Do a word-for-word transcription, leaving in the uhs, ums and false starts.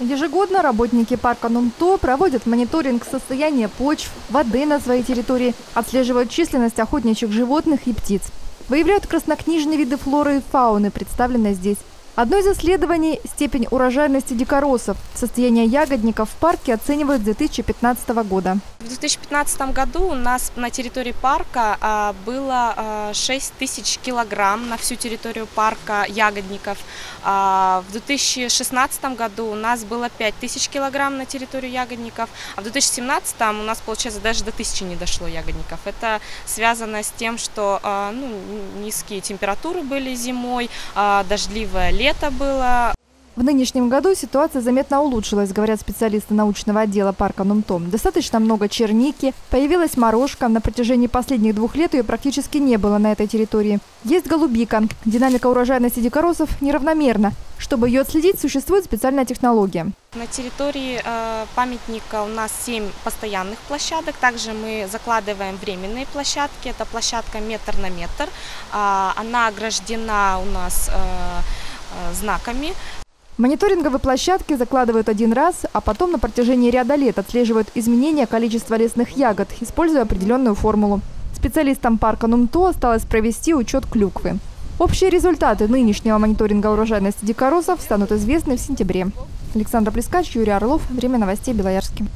Ежегодно работники парка Нумто проводят мониторинг состояния почв, воды на своей территории, отслеживают численность охотничьих животных и птиц. Выявляют краснокнижные виды флоры и фауны, представленные здесь. Одно из исследований – степень урожайности дикоросов. Состояние ягодников в парке оценивают с две тысячи пятнадцатого года. В две тысячи пятнадцатом году у нас на территории парка было шесть тысяч килограмм на всю территорию парка ягодников. В две тысячи шестнадцатом году у нас было пять тысяч килограмм на территорию ягодников. А в две тысячи семнадцатом у нас, получается, даже до тысячи не дошло ягодников. Это связано с тем, что ну, низкие температуры были зимой, дождливое лето. Это было. В нынешнем году ситуация заметно улучшилась, говорят специалисты научного отдела парка Нумто. Достаточно много черники, появилась морожка, на протяжении последних двух лет ее практически не было на этой территории. Есть голубика. Динамика урожайности дикоросов неравномерна. Чтобы ее отследить, существует специальная технология. На территории памятника у нас семь постоянных площадок. Также мы закладываем временные площадки. Это площадка метр на метр. Она ограждена у нас знаками. Мониторинговые площадки закладывают один раз, а потом на протяжении ряда лет отслеживают изменения количества лесных ягод, используя определенную формулу. Специалистам парка Нумто осталось провести учет клюквы. Общие результаты нынешнего мониторинга урожайности дикоросов станут известны в сентябре. Александр Плескач, Юрий Орлов. Время новостей Белоярске.